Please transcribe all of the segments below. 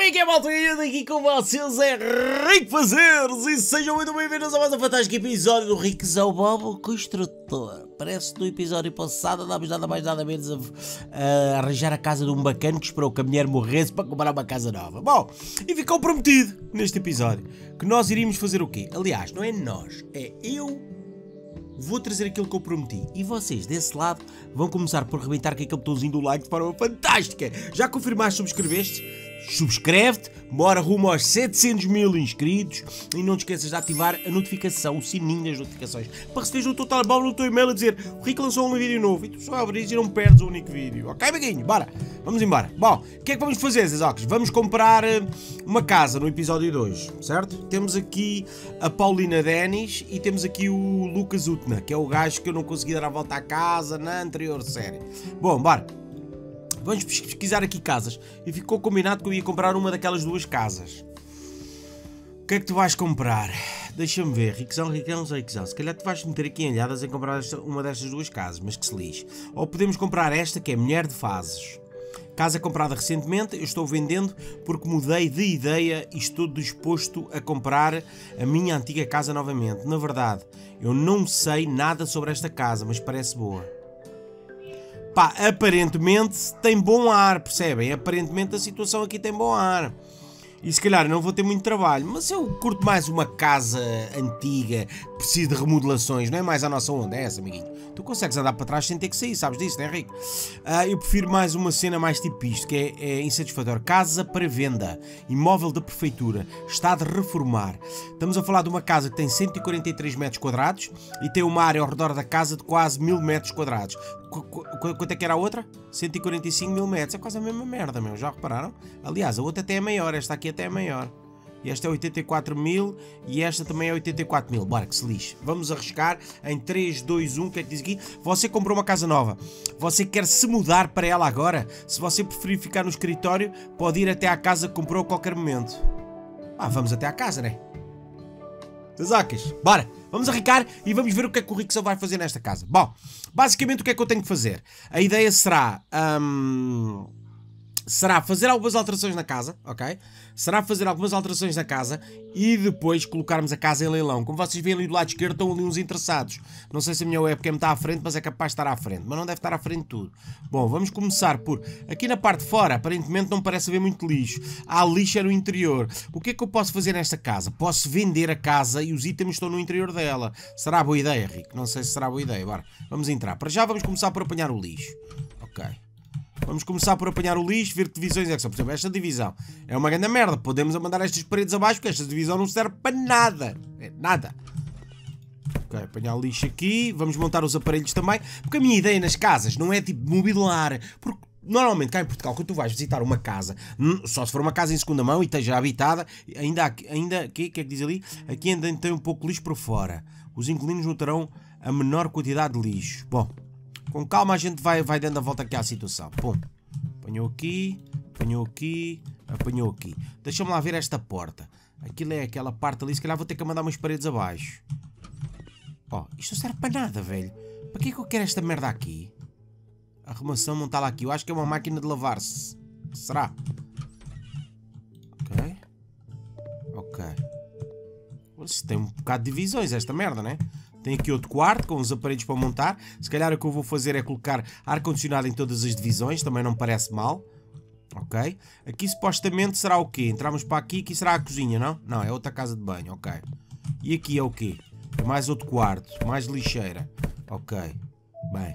Como é que é, malta? Eu aqui com vocês é Ric Fazeres e sejam muito bem-vindos a mais um fantástico episódio do Ricosão Bobo, construtor. Parece que no episódio passado andámos nada mais nada menos a arranjar a casa de um bacana que esperou que a mulher morresse para comprar uma casa nova. Bom, e ficou prometido neste episódio que nós iríamos fazer o quê? Aliás, não é nós, é eu vou trazer aquilo que eu prometi e vocês desse lado vão começar por rebentar com aquele botãozinho do like de forma fantástica. Já confirmaste, subscreveste? Subscreve-te, bora rumo aos 700.000 inscritos e não te esqueças de ativar a notificação, o sininho das notificações, para receberes no teu telemóvel, no teu e-mail a dizer o Rico lançou um vídeo novo e tu só abres e não perdes o único vídeo, ok, amiguinho? Bora, vamos embora. Bom, o que é que vamos fazer, Zezocos? Vamos comprar uma casa no episódio 2, certo? Temos aqui a Paulina Dennis e temos aqui o Lucas Utna, que é o gajo que eu não consegui dar a volta à casa na anterior série. Bom, bora. Vamos pesquisar aqui casas. E ficou combinado que eu ia comprar uma daquelas duas casas. O que é que tu vais comprar? Deixa-me ver. Ricosão. Se calhar tu vais meter aqui em olhadas em comprar uma destas duas casas. Mas que se lixe. Ou podemos comprar esta que é Mulher de Fases. Casa comprada recentemente. Eu estou vendendo porque mudei de ideia e estou disposto a comprar a minha antiga casa novamente. Na verdade, eu não sei nada sobre esta casa, mas parece boa. Pá, aparentemente tem bom ar, percebem? Aparentemente a situação aqui tem bom ar. E se calhar não vou ter muito trabalho, mas eu curto mais uma casa antiga, preciso de remodelações, não é mais a nossa onda, é essa, amiguinho. Tu consegues andar para trás sem ter que sair, sabes disso, não é, Henrique? Eu prefiro mais uma cena mais tipo isto, que é insatisfatório. Casa para venda, imóvel da prefeitura, está de reformar. Estamos a falar de uma casa que tem 143 metros quadrados e tem uma área ao redor da casa de quase 1000 metros quadrados. Quanto é que era a outra? 145 mil metros, é quase a mesma merda, meu. Já repararam? Aliás, a outra até é maior, esta aqui até é maior. E esta é 84 mil e esta também é 84 mil. Bora, que se lixe. Vamos arriscar em 3, 2, 1. O que é que diz aqui? Você comprou uma casa nova. Você quer se mudar para ela agora? Se você preferir ficar no escritório, pode ir até à casa que comprou a qualquer momento. Ah, vamos até à casa, né? Zezocas, bora! Vamos arriscar e vamos ver o que é que o Ricosão vai fazer nesta casa. Bom, basicamente o que é que eu tenho que fazer? A ideia será... será fazer algumas alterações na casa, ok? Será fazer algumas alterações na casa e depois colocarmos a casa em leilão. Como vocês veem ali do lado esquerdo estão ali uns interessados. Não sei se a minha webcam está à frente, mas é capaz de estar à frente. Mas não deve estar à frente de tudo. Bom, vamos começar por... Aqui na parte de fora, aparentemente não parece haver muito lixo. Há lixo no interior. O que é que eu posso fazer nesta casa? Posso vender a casa e os itens estão no interior dela. Será boa ideia, Rico? Não sei se será boa ideia. Bora, vamos entrar. Para já vamos começar por apanhar o lixo. Ok. Vamos começar por apanhar o lixo, ver que divisões é que são. Por exemplo, esta divisão é uma grande merda. Podemos mandar estas paredes abaixo, porque esta divisão não serve para nada. É nada. Ok, apanhar o lixo aqui. Vamos montar os aparelhos também. Porque a minha ideia nas casas não é tipo mobilar. Porque normalmente cá em Portugal, quando tu vais visitar uma casa, só se for uma casa em segunda mão e esteja habitada, ainda o que é que diz ali? Aqui ainda tem um pouco de lixo para fora. Os inquilinos notarão a menor quantidade de lixo. Bom. Com calma a gente vai dando a volta aqui à situação. Pum. Apanhou aqui, apanhou aqui, apanhou aqui. Deixa-me lá ver esta porta. Aquilo é aquela parte ali, se calhar vou ter que mandar umas paredes abaixo. Ó, isto não serve para nada, velho. Para que é que eu quero esta merda aqui? A arrumação não está lá aqui. Eu acho que é uma máquina de lavar-se. Será? Ok. Ok. Isso tem um bocado de divisões esta merda, né? Tem aqui outro quarto com os aparelhos para montar. Se calhar o que eu vou fazer é colocar ar-condicionado em todas as divisões. Também não parece mal. Ok. Aqui supostamente será o quê? Entramos para aqui. Aqui será a cozinha, não? Não, é outra casa de banho. Ok. E aqui é o quê? Mais outro quarto. Mais lixeira. Ok. Bem.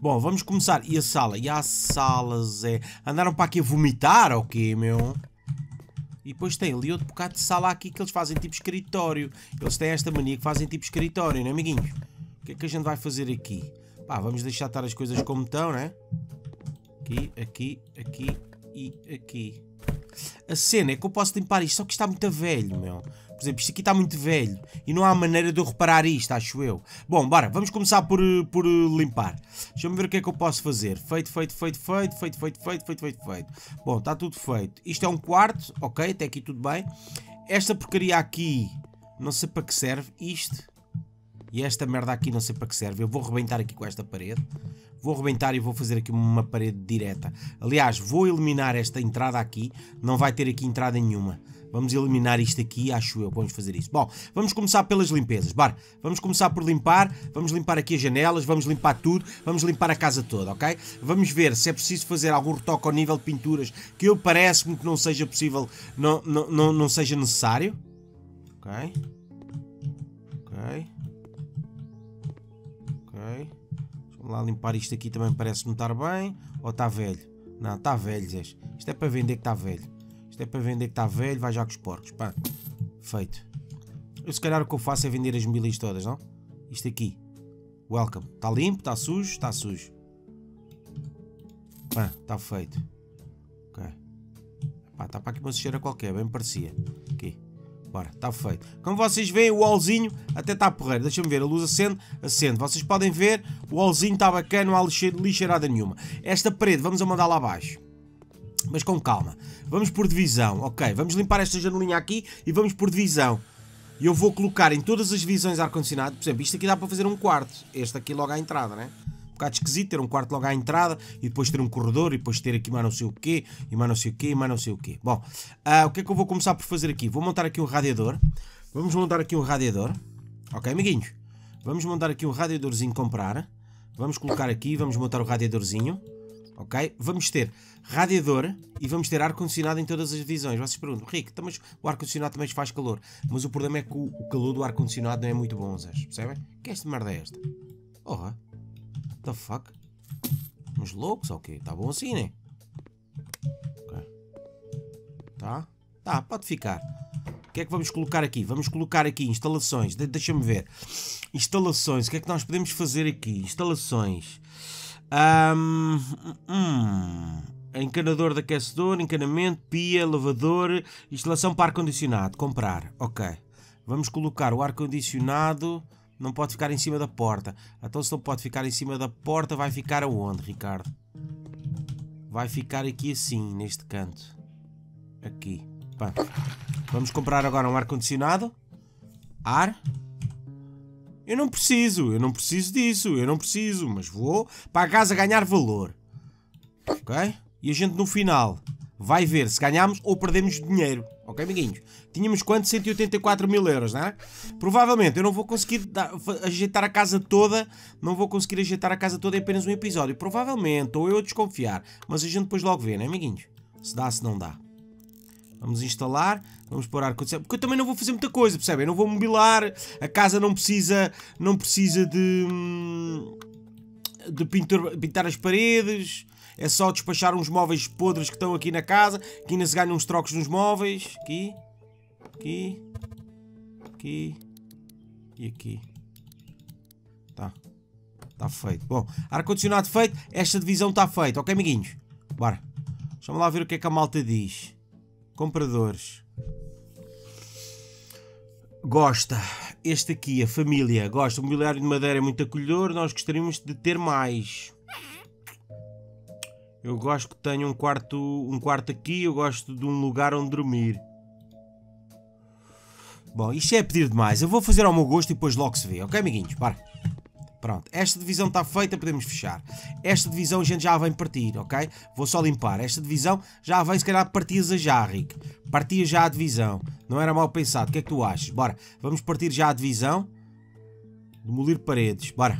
Bom, vamos começar. E a sala? E a sala, Zé? Andaram para aqui a vomitar ou quê, meu? E depois tem ali outro bocado de sala aqui que eles fazem tipo escritório. Eles têm esta mania que fazem tipo escritório, não é, amiguinhos? O que é que a gente vai fazer aqui? Pá, vamos deixar estar as coisas como estão, né? Aqui, aqui, aqui e aqui. A cena é que eu posso limpar isto, só que isto está muito velho, meu. Por exemplo, isto aqui está muito velho. E não há maneira de eu reparar isto, acho eu. Bom, bora, vamos começar por limpar. Deixa-me ver o que é que eu posso fazer. Feito. Bom, está tudo feito. Isto é um quarto, ok, até aqui tudo bem. Esta porcaria aqui, não sei para que serve. Isto. E esta merda aqui, não sei para que serve. Eu vou rebentar aqui com esta parede. vou arrebentar e vou fazer aqui uma parede direta. Aliás, vou eliminar esta entrada aqui, não vai ter aqui entrada nenhuma. Vamos eliminar isto aqui, acho eu, vamos fazer isso. Bom, vamos começar pelas limpezas, bora. Vamos começar por limpar, vamos limpar aqui as janelas, vamos limpar tudo, vamos limpar a casa toda, ok? Vamos ver se é preciso fazer algum retoque ao nível de pinturas, que eu parece-me que não seja possível, não seja necessário. Ok. Ok. Ok. Vamos lá limpar isto aqui também, parece-me estar bem. Ou está velho? Não, está velho, Zé. Isto é para vender que está velho. É para vender que está velho, vai já com os porcos, pá. Feito. Eu se calhar o que eu faço é vender as mobílias todas, não? Isto aqui. Welcome. Está limpo, está sujo, está sujo. Pá, está feito. Ok. Pá, está para aqui uma sujeira qualquer, bem parecia. Aqui. Bora, está feito. Como vocês veem, o wallzinho até está porreiro. Deixa-me ver, a luz acende, acende. Vocês podem ver, o wallzinho está bacana, não há lixeirada nenhuma. Esta parede, vamos a mandar lá abaixo. Mas com calma, vamos por divisão, ok, vamos limpar esta janelinha aqui e vamos por divisão. E eu vou colocar em todas as divisões ar-condicionado, por exemplo, isto aqui dá para fazer um quarto, este aqui logo à entrada, né? Um bocado esquisito ter um quarto logo à entrada e depois ter um corredor e depois ter aqui mais não sei o quê, e mais não sei o quê, e mais não sei o quê. Bom, o que é que eu vou começar por fazer aqui? Vou montar aqui um radiador, vamos montar aqui um radiador, ok amiguinhos? Vamos montar aqui um radiadorzinho comprar, vamos colocar aqui, vamos montar o radiadorzinho. Ok? Vamos ter radiador e vamos ter ar-condicionado em todas as divisões. Vocês perguntam, Rick, mas o ar-condicionado também faz calor. Mas o problema é que o calor do ar-condicionado não é muito bom, Zés. Percebem? Que esta merda é esta? Porra. What the fuck? Uns loucos, ok? Está bom assim, né? Ok. Tá? Tá, pode ficar. O que é que vamos colocar aqui? Vamos colocar aqui instalações. Deixa-me ver. Instalações. O que é que nós podemos fazer aqui? Instalações. Encanador de aquecedor, encanamento, pia, lavador, instalação para ar-condicionado, comprar, ok. Vamos colocar o ar-condicionado, não pode ficar em cima da porta. Então se não pode ficar em cima da porta, vai ficar aonde, Ricardo? Vai ficar aqui assim, neste canto. Aqui. Pá. Vamos comprar agora um ar-condicionado. Ar. Eu não preciso disso, eu não preciso, mas vou para a casa ganhar valor, ok? E a gente no final vai ver se ganhamos ou perdemos dinheiro, ok amiguinhos? Tínhamos quanto? 184 mil euros, não é? Provavelmente eu não vou conseguir ajeitar a casa toda, não vou conseguir ajeitar a casa toda em apenas um episódio, provavelmente, ou eu a desconfiar, mas a gente depois logo vê, não é amiguinhos? Se dá, se não dá. Vamos instalar, vamos pôr ar-condicionado, porque eu também não vou fazer muita coisa, percebem? Eu não vou mobilar, a casa não precisa de pintar as paredes, é só despachar uns móveis podres que estão aqui na casa, que ainda se ganham uns trocos nos móveis, aqui, aqui, aqui e aqui. Tá, tá feito. Bom, ar-condicionado feito, esta divisão está feita, ok amiguinhos? Bora, deixa-me lá ver o que é que a malta diz. Compradores. Gosta. Este aqui, a família, gosta. O mobiliário de madeira é muito acolhedor. Nós gostaríamos de ter mais. Eu gosto que tenha um quarto aqui. Eu gosto de um lugar onde dormir. Bom, isto é pedir demais. Eu vou fazer ao meu gosto e depois logo se vê. Ok, amiguinhos? Para. Pronto. Esta divisão está feita, podemos fechar. Esta divisão a gente já a vem partir, ok? Vou só limpar. Esta divisão já a vem, se calhar, partias a já, Rick. Partia já a divisão. Não era mal pensado. O que é que tu achas? Bora. Vamos partir já a divisão. Demolir paredes. Bora.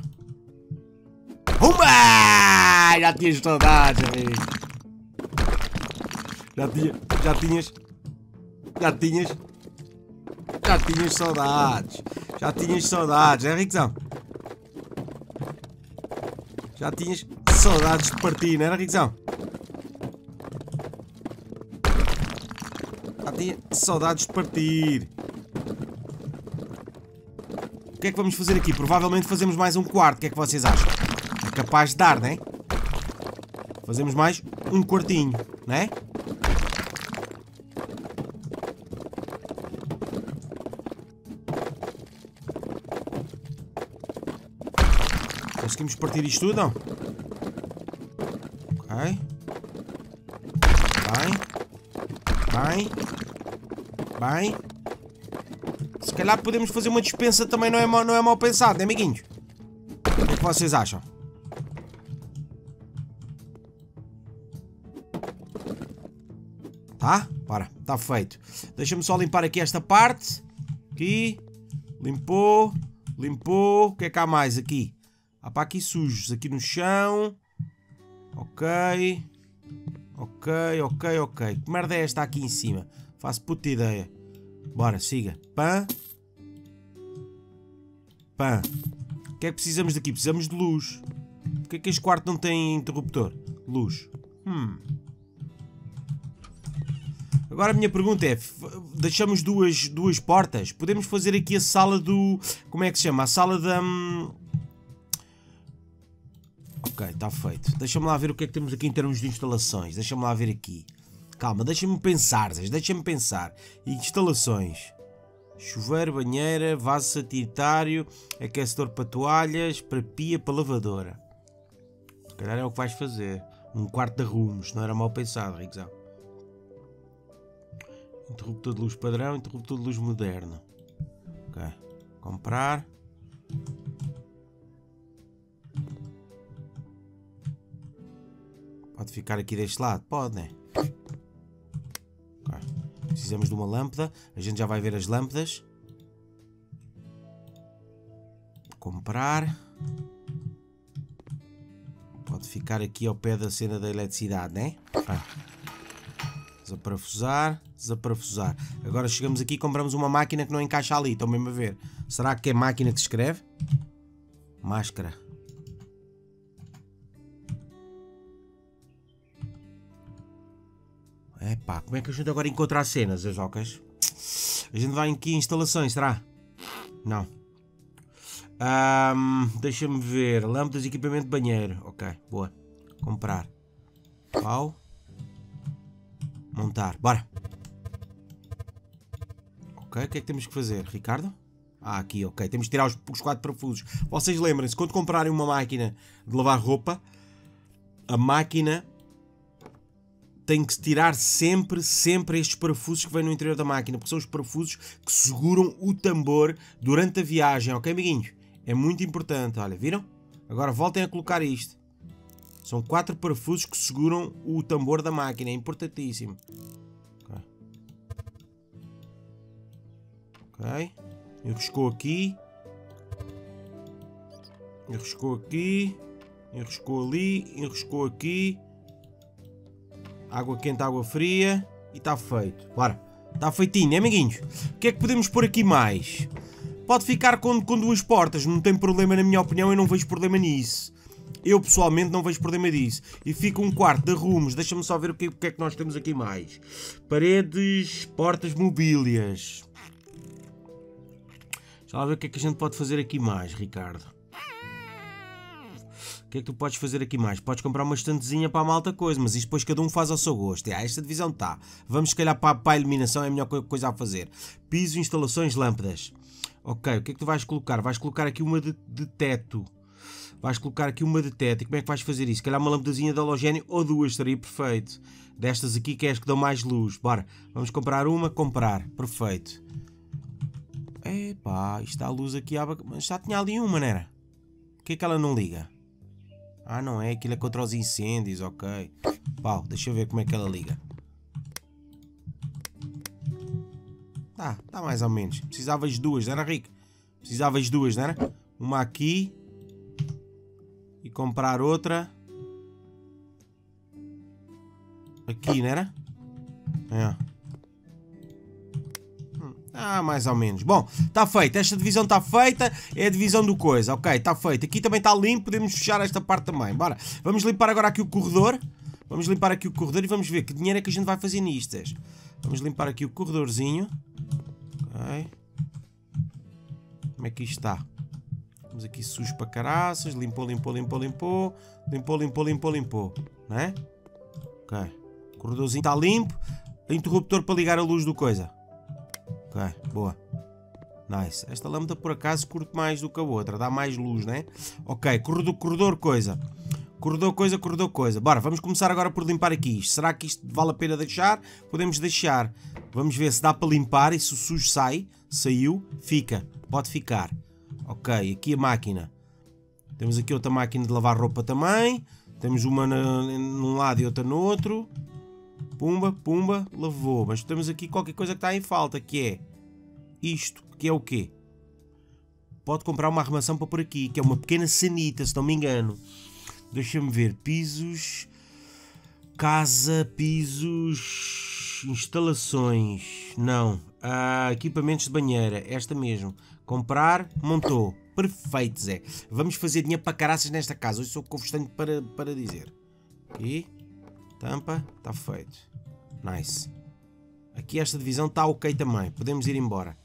Uma! Já tinhas saudades, amigo. Já tinhas saudades. Já tinhas saudades, é, Ricosão? Já tinhas saudades de partir, não era, Ricosão? Já tinha saudades de partir. O que é que vamos fazer aqui? Provavelmente fazemos mais um quarto. O que é que vocês acham? É capaz de dar, não é? Fazemos mais um quartinho, não é? Conseguimos partir isto tudo, não? Ok. Bem. Bem. Bem. Se calhar podemos fazer uma dispensa também, não é mal pensado, né, amiguinhos? O que é que vocês acham? Tá? Para, está feito. Deixa-me só limpar aqui esta parte. Aqui. Limpou. Limpou. O que é que há mais aqui? Há para aqui sujos. Aqui no chão. Ok. Ok, ok, ok. Que merda é esta aqui em cima? Faço puta ideia. Bora, siga. Pã. Pã. O que é que precisamos daqui? Precisamos de luz. Porquê é que este quarto não tem interruptor? Luz. Agora a minha pergunta é, deixamos duas portas? Podemos fazer aqui a sala do... Como é que se chama? A sala da... Ok, está feito. Deixa-me lá ver o que é que temos aqui em termos de instalações. Deixa-me lá ver aqui. Calma, deixa-me pensar, deixa-me pensar. Instalações. Chuveiro, banheira, vaso sanitário, aquecedor para toalhas, para pia, para lavadora. Se calhar é o que vais fazer. Um quarto de arrumos, não era mal pensado, Ricosão. Interruptor de luz padrão, interruptor de luz moderno. Ok. Comprar. Pode ficar aqui deste lado? Pode, né? Precisamos de uma lâmpada. A gente já vai ver as lâmpadas. Comprar. Pode ficar aqui ao pé da cena da eletricidade, né? Ah. Desaparafusar. Desaparafusar. Agora chegamos aqui e compramos uma máquina que não encaixa ali. Estão mesmo a ver. Será que é máquina que se escreve? Máscara. Epá, como é que a gente agora encontra as cenas, as ocas? A gente vai aqui em instalações, será? Não. Deixa-me ver. Lâmpadas, equipamento de banheiro. Ok, boa. Comprar. Pau. Montar. Bora. Ok, o que é que temos que fazer, Ricardo? Ah, aqui, ok. Temos que tirar os 4 parafusos. Vocês lembrem-se, quando comprarem uma máquina de lavar roupa, a máquina... tem que tirar sempre estes parafusos que vêm no interior da máquina, porque são os parafusos que seguram o tambor durante a viagem, ok, amiguinhos? É muito importante, olha, viram? Agora voltem a colocar isto. São 4 parafusos que seguram o tambor da máquina, é importantíssimo. Ok. Ok. Enroscou aqui. Enroscou aqui. Enroscou ali. Enroscou aqui. Água quente, água fria. E está feito. Bora. Está feitinho, né, amiguinhos? O que é que podemos pôr aqui mais? Pode ficar com 2 portas. Não tem problema, na minha opinião. Eu não vejo problema nisso. Eu, pessoalmente, não vejo problema disso. E fica um quarto de arrumos. Deixa-me só ver o que é que nós temos aqui mais. Paredes, portas, mobílias. Deixa lá ver o que é que a gente pode fazer aqui mais, Ricardo. O que é que tu podes fazer aqui mais? Podes comprar uma estantezinha para a malta coisa, mas isto depois cada um faz ao seu gosto. É, esta divisão está. Vamos, se calhar, para a iluminação, é a melhor coisa a fazer. Piso, instalações, lâmpadas. Ok, o que é que tu vais colocar? Vais colocar aqui uma de teto. Vais colocar aqui uma de teto. E como é que vais fazer isso? Se calhar uma lâmpadazinha de halogénio ou 2, estaria perfeito. Destas aqui que é as que dão mais luz. Bora, vamos comprar uma, comprar. Perfeito. Epá, está a luz aqui. Mas já tinha ali uma, não era? Por que é que ela não liga? Ah, não é? Aquilo é contra os incêndios, ok. Pau, deixa eu ver como é que ela liga. Tá mais ou menos. Precisavas de 2, não era, Henrique? Precisavas de 2, não era? Uma aqui. E comprar outra. Aqui, não era? É. Ah, mais ou menos. Bom, está feito. Esta divisão está feita. É a divisão do coisa. Ok, está feito. Aqui também está limpo. Podemos fechar esta parte também. Bora. Vamos limpar agora aqui o corredor. Vamos limpar aqui o corredor e vamos ver que dinheiro é que a gente vai fazer nistas. Vamos limpar aqui o corredorzinho. Ok. Como é que isto está? Vamos aqui sujo para caraças. Limpou, limpou, limpou, limpou. Limpou, limpou, limpou, limpou. Não é? Ok. O corredorzinho está limpo. Interruptor para ligar a luz do coisa. Ok, boa. Nice. Esta lâmpada, por acaso, curto mais do que a outra. Dá mais luz, né? Ok, corredor, coisa. Corredor, coisa, corredor, coisa. Bora, vamos começar agora por limpar aqui isto. Será que isto vale a pena deixar? Podemos deixar. Vamos ver se dá para limpar e se o sujo sai. Saiu. Fica. Pode ficar. Ok, aqui a máquina. Temos aqui outra máquina de lavar roupa também. Temos uma num lado e outra no outro. Pumba, pumba, lavou. Mas temos aqui qualquer coisa que está em falta, que é isto, que é o quê? Pode comprar uma arrumação para por aqui, que é uma pequena sanita, se não me engano. Deixa-me ver, pisos, casa, pisos, instalações, não, equipamentos de banheira, esta mesmo, comprar, montou, perfeito Zé, vamos fazer dinheiro para caraças nesta casa, hoje sou constante para dizer, e tampa, está feito, nice, aqui esta divisão está ok também, podemos ir embora,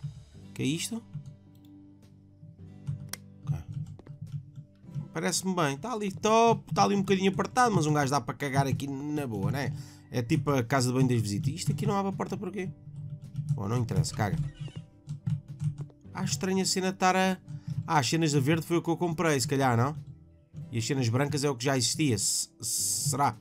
o que é isto? Parece-me bem, está ali top, está ali um bocadinho apertado, mas um gajo dá para cagar aqui na boa, não é? É tipo a casa de banho das visitas. Isto aqui não abre a porta por quê? Bom, não interessa, caga. Ah, estranha a cena estar a... Ah, as cenas da verde foi o que eu comprei, se calhar, não? E as cenas brancas é o que já existia, será?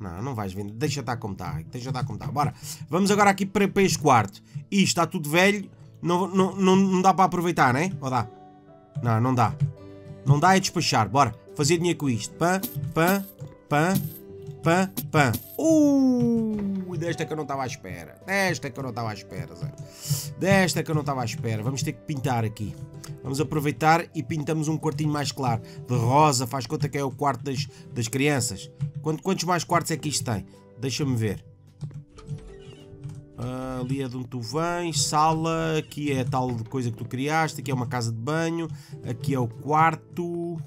Não, não vais vender, deixa estar como está, deixa estar como está. Bora, vamos agora aqui para este quarto. Isto está tudo velho. Não dá para aproveitar, não é? Ou dá? Não, não dá. Não dá é despachar. Bora, fazer dinheiro com isto. Pã, pã, pã, pã, pã. Desta que eu não estava à espera. Desta que eu não estava à espera, Zé. Desta que eu não estava à espera. Vamos ter que pintar aqui. Vamos aproveitar e pintamos um quartinho mais claro. De rosa, faz conta que é o quarto das crianças. Quantos mais quartos é que isto tem? Deixa-me ver. Ali é de onde tu vens, sala, aqui é a tal de coisa que tu criaste, aqui é uma casa de banho, aqui é o quarto,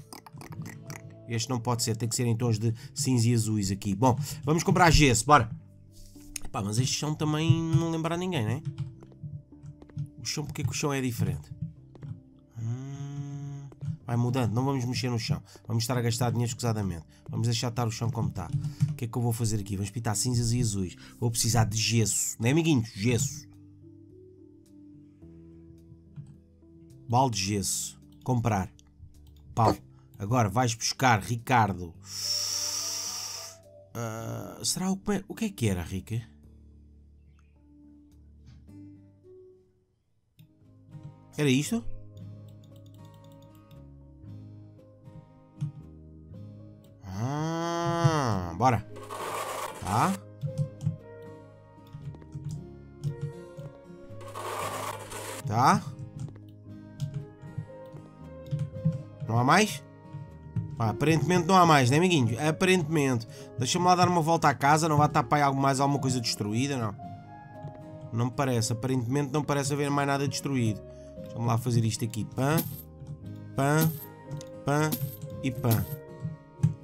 este não pode ser, tem que ser em tons de cinza e azuis aqui. Bom, vamos comprar gesso, bora. Pá, mas este chão também não lembra a ninguém, não é? O chão, porque é que o chão é diferente? Vai mudando, não vamos mexer no chão, vamos estar a gastar dinheiro escusadamente, vamos deixar estar o chão como está. O que é que eu vou fazer aqui? Vamos pintar cinzas e azuis, vou precisar de gesso, não é amiguinhos? Gesso, balde de gesso, comprar, pau. Agora vais buscar, Ricardo, será o que é que era, Rica? Era isto? Bora, tá? Tá? Não há mais? Ah, aparentemente não há mais, né, amiguinhos? Aparentemente. Deixa-me lá dar uma volta à casa, não vai estar para aí mais alguma coisa destruída, não? Não me parece, aparentemente não parece haver mais nada destruído. Deixa-me lá fazer isto aqui. Pã, pã, pã e pã.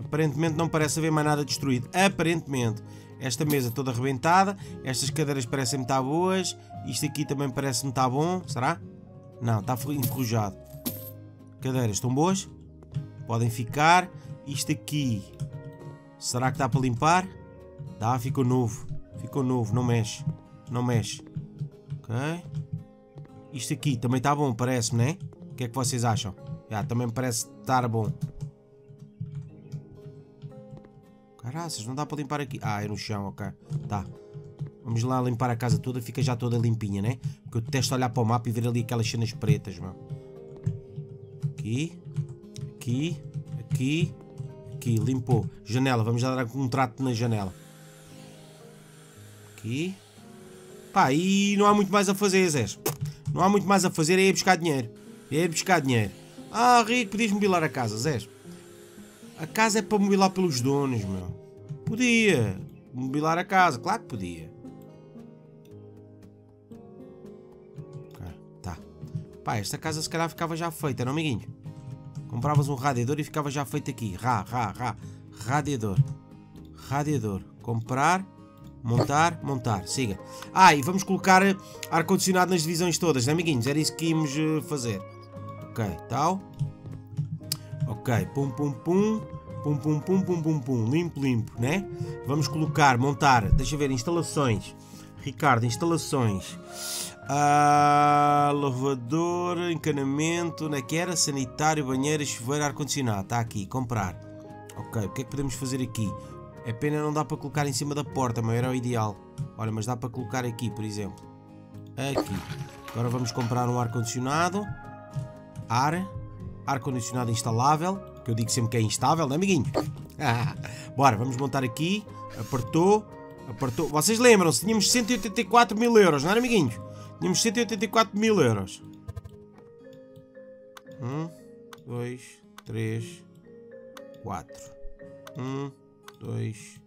Aparentemente não parece haver mais nada destruído. Aparentemente. Esta mesa toda arrebentada. Estas cadeiras parecem-me estar boas. Isto aqui também parece-me estar bom. Será? Não, está enferrujado. Cadeiras estão boas? Podem ficar. Isto aqui. Será que está para limpar? Dá, ficou novo. Ficou novo. Não mexe. Não mexe. Ok. Isto aqui também está bom, parece-me, não é? O que é que vocês acham? Já, também parece estar bom. Caraças, não dá para limpar aqui. Ah, é no chão, ok. Tá. Vamos lá limpar a casa toda, fica já toda limpinha, né? Porque eu detesto olhar para o mapa e ver ali aquelas cenas pretas, mano. Aqui. Aqui. Aqui. Aqui. Limpou. Janela. Vamos já dar um trato na janela. Aqui. Pá, e não há muito mais a fazer, Zé. Não há muito mais a fazer, é ir buscar dinheiro. É ir buscar dinheiro. Ah, Rico, podias mobilar a casa, Zé. A casa é para mobilar pelos donos, meu. Podia mobilar a casa, claro que podia. Ah, tá. Pá, esta casa se calhar ficava já feita, não, amiguinho? Compravas um radiador e ficava já feito aqui. Radiador. Radiador. Comprar, montar, montar. Siga. Ah, e vamos colocar ar-condicionado nas divisões todas, não, amiguinhos? Era isso que íamos fazer. Ok, tal. Ok, pum pum pum, pum pum pum pum pum pum, limpo limpo, né? Vamos colocar, montar, deixa eu ver, instalações, Ricardo, instalações, lavador, encanamento, onde é que era? Sanitário, banheiro, chuveiro, ar-condicionado, está aqui, comprar, ok, o que é que podemos fazer aqui? É pena não dá para colocar em cima da porta, mas era o ideal, olha, mas dá para colocar aqui, por exemplo, aqui, agora vamos comprar um ar-condicionado, ar-condicionado instalável, que eu digo sempre que é instável, não é, amiguinho? Bora, vamos montar aqui. Apertou, apertou. Vocês lembram-se, tínhamos 184.000 euros, não era, amiguinhos? Tínhamos 184.000 euros. 1, 2, 3, 4. 1, 2,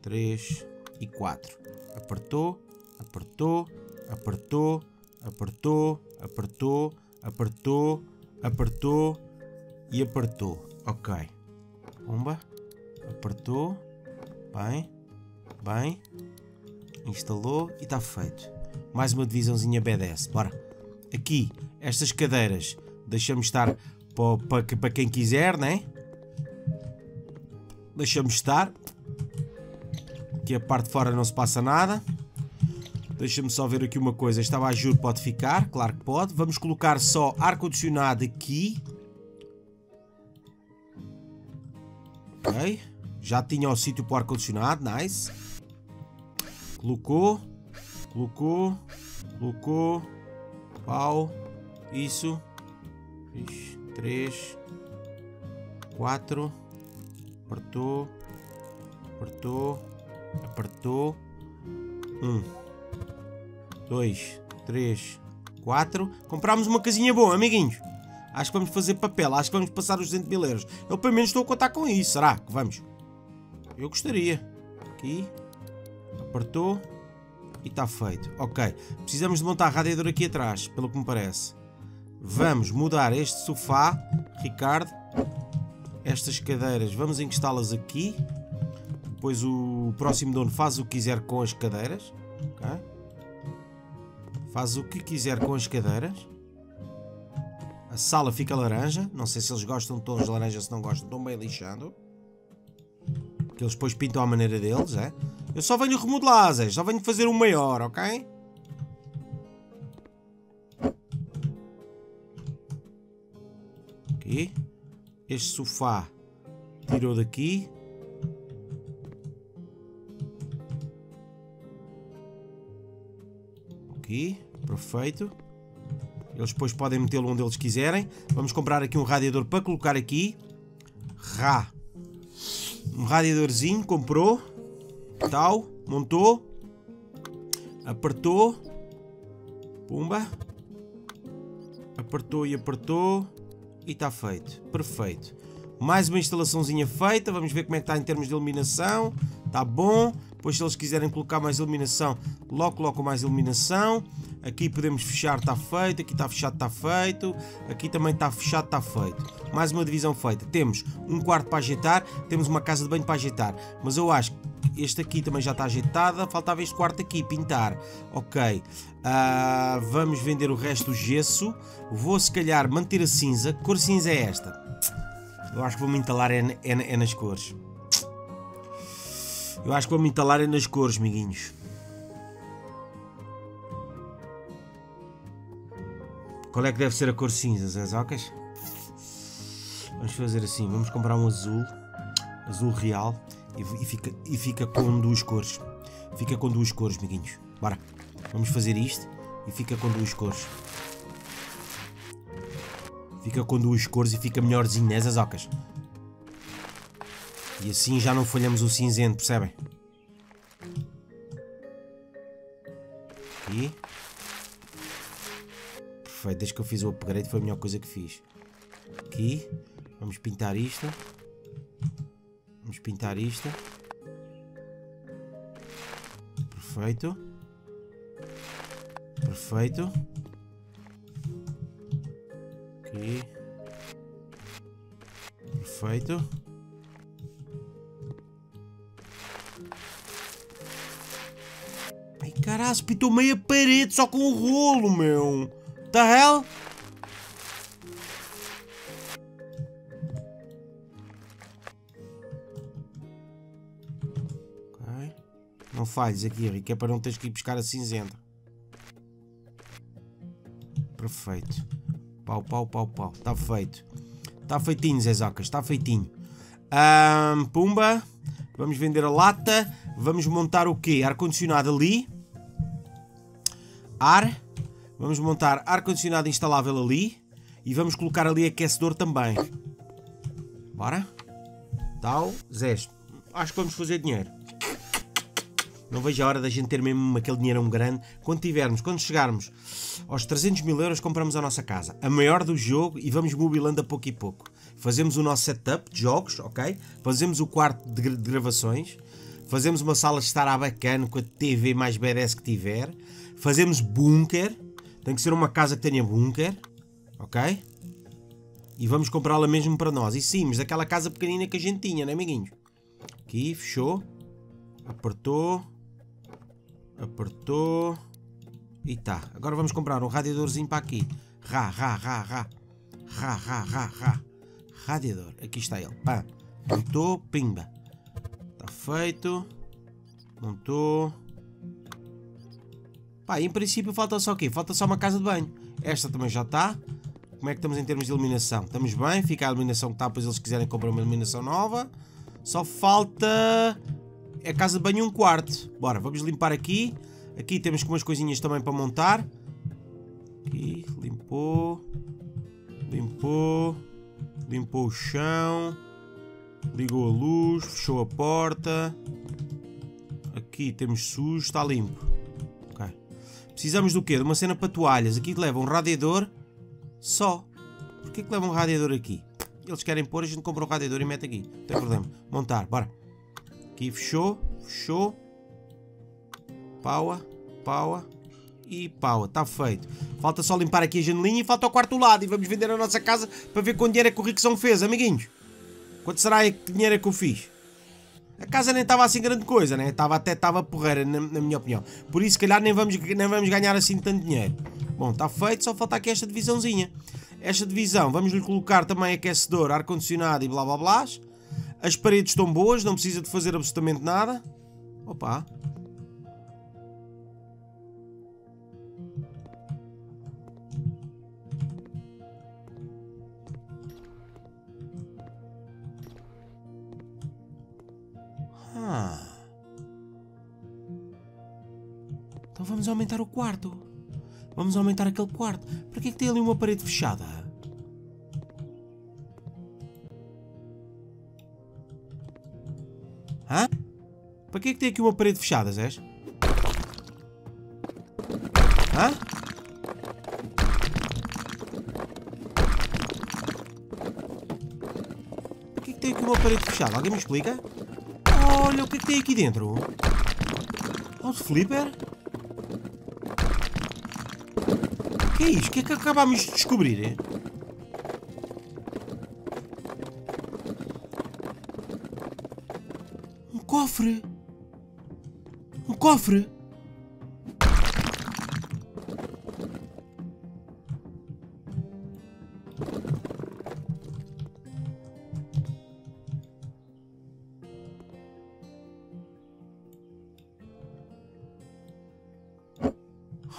3 e 4. Apertou, apertou, apertou, apertou, apertou, apertou, apertou e apertou. Ok. Bomba. Apertou. Bem. Bem. Instalou e está feito. Mais uma divisãozinha BDS. Bora. Aqui, estas cadeiras deixamos estar para quem quiser, né? Deixamos estar. Aqui a parte de fora não se passa nada. Deixa-me só ver aqui uma coisa. Esta abajur pode ficar? Claro que pode. Vamos colocar só ar-condicionado aqui. Ok. Já tinha o sítio para o ar-condicionado. Nice. Colocou. Colocou. Colocou. Pau. Isso. 3. 4. Apertou. Apertou. Apertou. 1, 2, 3, 4. Comprámos uma casinha boa, amiguinhos. Acho que vamos fazer papel, acho que vamos passar os 200.000 euros. Eu pelo menos estou a contar com isso, será que vamos? Eu gostaria. Aqui. Apertou. E está feito, ok. Precisamos de montar a radiador aqui atrás, pelo que me parece. Vamos mudar este sofá, Ricardo. Estas cadeiras, vamos encostá-las aqui. Depois o próximo dono faz o que quiser com as cadeiras. Ok. Faz o que quiser com as cadeiras. A sala fica laranja. Não sei se eles gostam de tons de laranja. Se não gostam, estão bem lixando. Que eles depois pintam à maneira deles, é? Eu só venho remodelar, Zé. Só venho fazer um maior, ok? Aqui. Este sofá tirou daqui. Aqui, perfeito. Eles depois podem metê-lo onde eles quiserem. Vamos comprar aqui um radiador para colocar aqui. Um radiadorzinho, comprou. Tal, montou. Apertou. Pumba. Apertou e apertou. E está feito, perfeito. Mais uma instalaçãozinha feita. Vamos ver como é que está em termos de iluminação. Está bom. Depois, se eles quiserem colocar mais iluminação, logo colocam mais iluminação. Aqui podemos fechar, está feito. Aqui está fechado, está feito. Aqui também está fechado, está feito. Mais uma divisão feita. Temos um quarto para ajeitar. Temos uma casa de banho para ajeitar. Mas eu acho que este aqui também já está ajeitada. Faltava este quarto aqui, pintar. Ok. Vamos vender o resto do gesso. Vou, se calhar, manter a cinza. Que cor cinza é esta? Eu acho que vou me entalar nas cores. Eu acho que vou me entalar nas cores, amiguinhos. Qual é que deve ser a cor cinza, Zé Zocas? Vamos fazer assim, vamos comprar um azul. Azul real. E fica com duas cores. Fica com duas cores, amiguinhos. Bora, vamos fazer isto. E fica com duas cores. Fica com duas cores e fica melhorzinho, né, Zé Zocas? E assim já não falhamos o cinzento, percebem? Aqui. Perfeito, desde que eu fiz o upgrade foi a melhor coisa que fiz. Aqui. Vamos pintar isto. Vamos pintar isto. Perfeito. Perfeito. Aqui. Perfeito. Caralho, pintou meia parede só com o rolo, meu. Tá hell? Okay. Não falhes aqui, Henrique, é para não teres que ir buscar a cinzenta. Perfeito. Pau, pau, pau, pau. Está feito. Está feitinho, Zé Zocas. Está feitinho. Pumba. Vamos vender a lata. Vamos montar o quê? Ar-condicionado ali. Ar, vamos montar ar-condicionado instalável ali e vamos colocar ali aquecedor também. Bora? Tal, Zés. Acho que vamos fazer dinheiro. Não vejo a hora da gente ter mesmo aquele dinheirão grande. Quando chegarmos aos 300.000 euros, compramos a nossa casa. A maior do jogo, e vamos mobilando a pouco e pouco. Fazemos o nosso setup de jogos, ok? Fazemos o quarto de gravações. Fazemos uma sala de estar à bacana com a TV mais badass que tiver. Fazemos bunker. Tem que ser uma casa que tenha bunker. Ok? E vamos comprá-la mesmo para nós. E sim, mas daquela casa pequenina que a gente tinha, né, amiguinhos? Aqui, fechou. Apertou. Apertou. E tá. Agora vamos comprar um radiadorzinho para aqui. Ra, ra, ra, ra. Ra, ra, ra, ra. Radiador. Aqui está ele. Pá. Montou. Pimba. Está feito. Montou. Pá, em princípio falta só o quê? Falta só uma casa de banho. Esta também já está. Como é que estamos em termos de iluminação? Estamos bem. Fica a iluminação que está, pois eles quiserem comprar uma iluminação nova. Só falta... é casa de banho e um quarto. Bora, vamos limpar aqui. Aqui temos umas coisinhas também para montar. Aqui, limpou. Limpou. Limpou o chão. Ligou a luz. Fechou a porta. Aqui temos sujo. Está limpo. Okay. Precisamos do quê? De uma cena para toalhas. Aqui leva um radiador só. Porquê que leva um radiador aqui? Eles querem pôr, a gente compra um radiador e mete aqui. Não tem problema. Montar, bora. Aqui fechou, fechou, paua, paua e paua, está feito. Falta só limpar aqui a janelinha e falta o quarto do lado. E vamos vender a nossa casa para ver quanto dinheiro é que o Ricosão fez, amiguinhos. Quanto será que dinheiro é que eu fiz? A casa nem estava assim grande coisa, né? Estava porreira, na minha opinião. Por isso, se calhar, nem vamos ganhar assim tanto dinheiro. Bom, está feito, só falta aqui esta divisãozinha. Esta divisão, vamos-lhe colocar também aquecedor, ar-condicionado e blá blá blá. As paredes estão boas, não precisa de fazer absolutamente nada. Opa! Então vamos aumentar o quarto. Vamos aumentar aquele quarto. Para que é que tem ali uma parede fechada? Hã? Para que é que tem aqui uma parede fechada, Zés? Hã? Para que é que tem aqui uma parede fechada? Alguém me explica? Olha o que é que tem aqui dentro. Olha o flipper. O que é isto? O que é que acabámos de descobrir, hein? Cofre! Um cofre!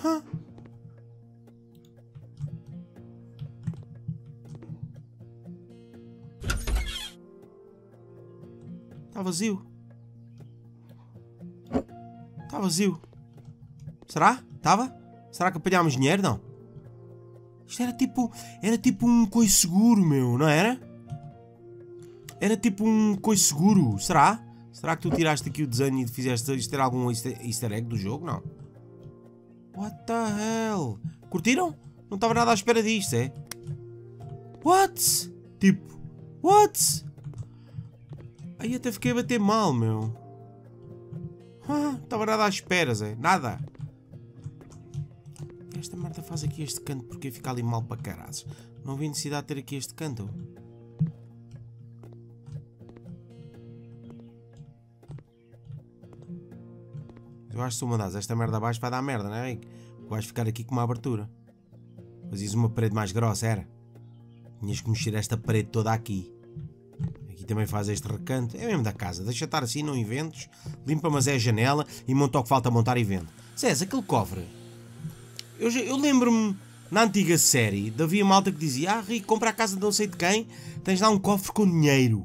Huh? Tá vazio. Está vazio. Será? Estava? Será que apanhámos dinheiro? Não. Isto era tipo um coiso seguro, meu, não era? Era tipo um coiso seguro. Será? Será que tu tiraste aqui o desenho e fizeste isto ter algum easter egg do jogo? Não. What the hell? Curtiram? Não estava nada à espera disto, é? What? Tipo, what? Aí até fiquei a bater mal, meu. Não estava nada à espera, Zé. Nada. Esta merda faz aqui este canto porque fica ali mal para caras. Não vi necessidade de ter aqui este canto. Eu acho que se uma das esta merda abaixo vai dar merda, não é, Henrique? Vais ficar aqui com uma abertura. Fazias uma parede mais grossa, era? Tinhas que mexer esta parede toda aqui. Também faz este recanto, é mesmo da casa, deixa estar assim, não inventes, limpa mas é a janela e monta o que falta montar e vende. César, aquele cofre, eu lembro-me, na antiga série, havia malta que dizia, ah Rico, compra a casa de não sei de quem, tens lá um cofre com dinheiro.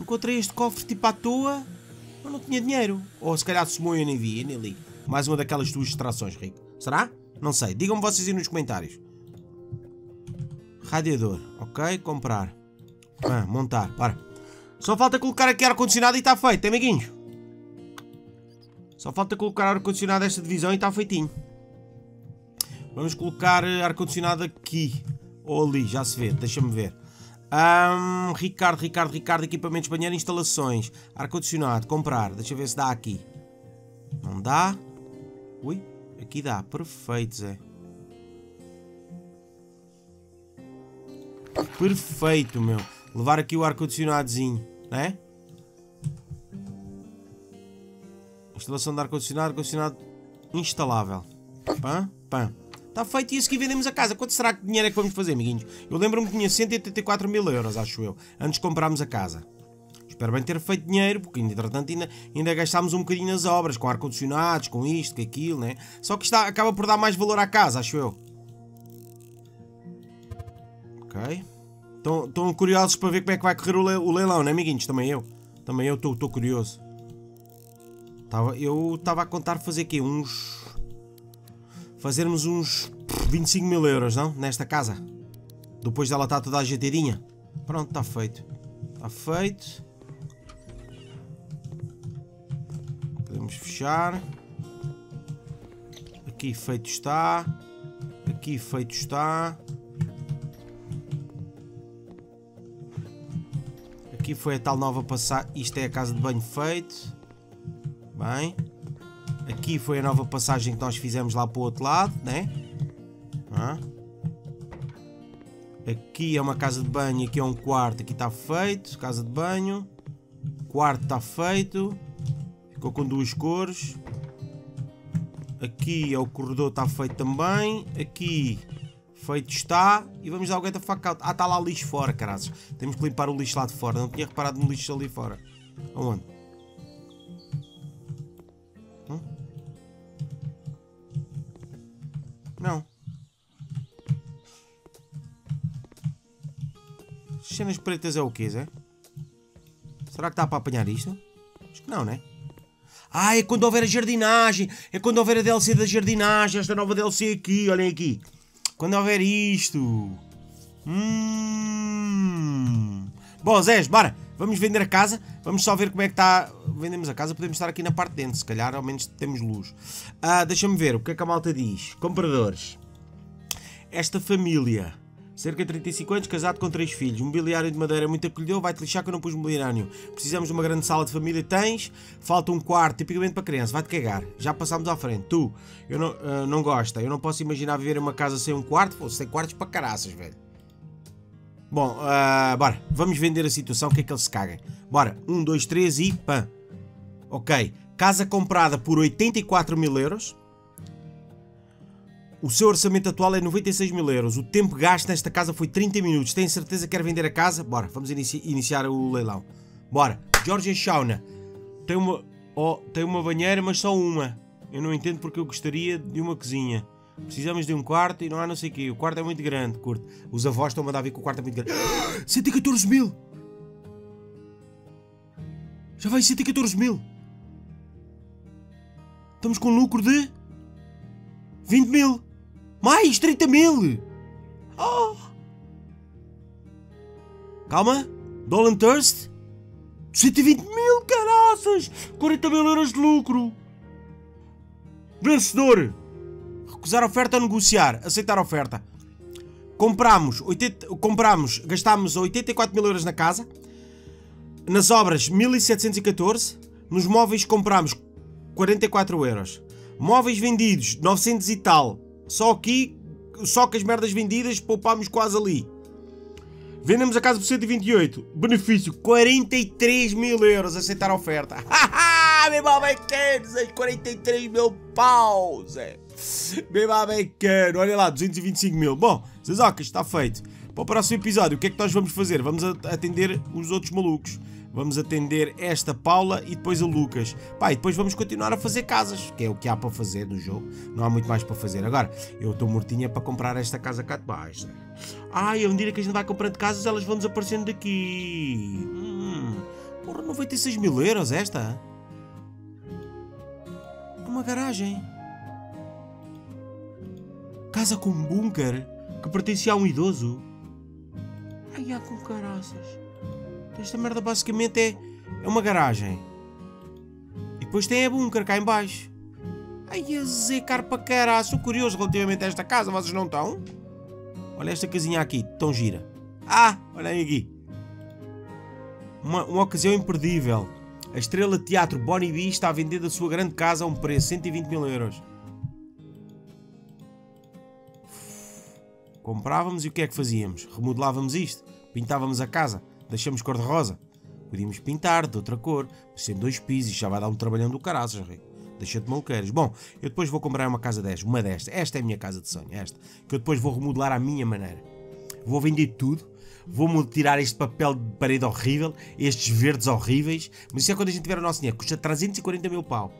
Encontrei este cofre tipo à toa, mas não tinha dinheiro, ou se calhar somou e eu nem vi, eu nem li. Mais uma daquelas tuas distrações, Rico, será? Não sei, digam-me vocês aí nos comentários. Radiador, ok, comprar. Ah, montar, para. Só falta colocar aqui ar-condicionado e está feito, amiguinhos. Só falta colocar ar-condicionado nesta divisão e está feitinho. Vamos colocar ar-condicionado aqui. Ou ali, já se vê, deixa-me ver. Ricardo, equipamentos, banheiro, instalações. Ar-condicionado, comprar, deixa eu ver se dá aqui. Não dá. Ui, aqui dá, perfeito, Zé. Perfeito, meu. Levar aqui o ar-condicionadozinho, né? Instalação de ar-condicionado, ar-condicionado instalável. Pã, pã. Está feito, e isso que vendemos a casa. Quanto será que dinheiro é que vamos fazer, amiguinhos? Eu lembro-me que tinha 184.000 euros, acho eu, antes de comprarmos a casa. Espero bem ter feito dinheiro, porque entretanto ainda gastámos um bocadinho nas obras, com ar-condicionados, com isto, com aquilo, né? Só que está, acaba por dar mais valor à casa, acho eu. Ok. Estão curiosos para ver como é que vai correr o leilão, né, amiguinhos? Também eu estou curioso. Eu estava a contar fazer aqui uns... Fazermos uns 25.000 euros, não? Nesta casa. Depois dela está toda ajeitadinha. Pronto, está feito. Está feito. Podemos fechar. Aqui feito está. Aqui feito está. Aqui foi a tal nova passagem. Isto é a casa de banho feito. Bem... Aqui foi a nova passagem que nós fizemos lá para o outro lado, né? Ah. Aqui é uma casa de banho, aqui é um quarto, aqui está feito, casa de banho. Quarto está feito, ficou com duas cores. Aqui é o corredor, está feito também. Aqui feito está. E vamos dar o get the fuck out. Ah, está lá o lixo fora, caras. Temos que limpar o lixo lá de fora, não tinha reparado no lixo ali fora. Aonde? Não. Cenas pretas é o que, Zé? Será que está para apanhar isto? Acho que não, né? Ah, é quando houver a jardinagem. É quando houver a DLC da jardinagem. Esta nova DLC aqui, olhem aqui. Quando houver isto. Bom, Zé, bora. Vamos vender a casa. Vamos só ver como é que está... Vendemos a casa, podemos estar aqui na parte de dentro, se calhar, ao menos temos luz. Ah, deixa-me ver, o que é que a malta diz? Compradores. Esta família, cerca de 35 anos, casado com 3 filhos. Mobiliário de madeira muito acolhedor, vai-te lixar que eu não pus mobiliário nenhum. Precisamos de uma grande sala de família, tens. Falta um quarto, tipicamente para criança, vai-te cagar. Já passámos à frente. Tu, eu não, não gosta, eu não posso imaginar viver em uma casa sem um quarto. Pô, sem quartos para caraças, velho. Bom, bora, vamos vender a situação, o que é que eles se caguem? Bora, 1, 2, 3 e pã. Ok, casa comprada por 84.000 euros. O seu orçamento atual é 96.000 euros. O tempo gasto nesta casa foi 30 minutos. Tem certeza que quer vender a casa? Bora, vamos iniciar o leilão. Bora, Georgia Shauna. Tem uma banheira, mas só uma. Eu não entendo porque eu gostaria de uma cozinha. Precisamos de um quarto e não há não sei o quê. O quarto é muito grande, curto. Os avós estão a mandar vir que o quarto é muito grande. 114.000! Já vai 114.000! Estamos com lucro de 20.000. Mais 30.000. Oh. Calma. Dolan Thirst. 120.000, caraças. 40.000 euros de lucro. Vencedor. Recusar a oferta ou negociar. Aceitar a oferta. Gastámos 84.000 euros na casa. Nas obras 1.714. Nos móveis comprámos 44 euros. Móveis vendidos 900 e tal. Só aqui, só que as merdas vendidas poupámos quase ali. Vendemos a casa por 128. Benefício 43.000 euros. Aceitar a oferta. Meu babaqueiro, 43.000 paus. Meu babaqueiro, olha lá, 225.000. Bom, Zazocas, está feito. Para o próximo episódio, o que é que nós vamos fazer? Vamos atender os outros malucos. Vamos atender esta Paula e depois o Lucas. Pá, e depois vamos continuar a fazer casas, que é o que há para fazer no jogo. Não há muito mais para fazer. Agora, eu estou mortinha para comprar esta casa cá de baixo. Ai, à medida que a gente vai comprando casas, elas vão desaparecendo daqui. Porra, 96.000 euros esta? Uma garagem. Casa com um bunker que pertencia a um idoso. Ai, há com caraças. Esta merda basicamente é uma garagem. E depois tem a bunker cá em baixo. Ai, a zecar para caralho. Sou curioso relativamente a esta casa, vocês não estão? Olha esta casinha aqui, tão gira. Ah, olhem aqui. Uma ocasião imperdível. A estrela de teatro Bonnie B está a vender a sua grande casa a um preço de 120.000 euros. Comprávamos e o que é que fazíamos? Remodelávamos isto, pintávamos a casa, deixamos cor-de-rosa. Podíamos pintar de outra cor, sem 2 pisos, já vai dar um trabalhão do caraças, Rico. Deixa-te maluqueiros. Bom, eu depois vou comprar uma casa destas, uma desta. Esta é a minha casa de sonho, esta. Que eu depois vou remodelar à minha maneira. Vou vender tudo. Vou-me tirar este papel de parede horrível, estes verdes horríveis. Mas isso é quando a gente tiver o nosso dinheiro. Custa 340.000 pau.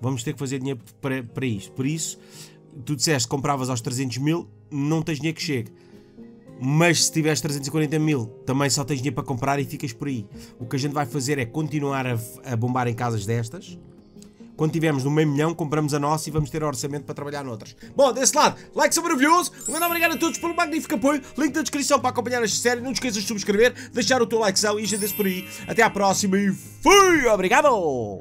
Vamos ter que fazer dinheiro para isto. Por isso, tu disseste, compravas aos 300.000, não tens dinheiro que chegue. Mas se tiveres 340.000, também só tens dinheiro para comprar e ficas por aí. O que a gente vai fazer é continuar a bombar em casas destas. Quando tivermos no meio milhão, compramos a nossa e vamos ter orçamento para trabalhar noutras. Bom, desse lado, like são maravilhoso. Muito obrigado a todos pelo magnífico apoio. Link na descrição para acompanhar esta série. Não te esqueças de subscrever, deixar o teu likezão e já desse por aí. Até à próxima e fui! Obrigado!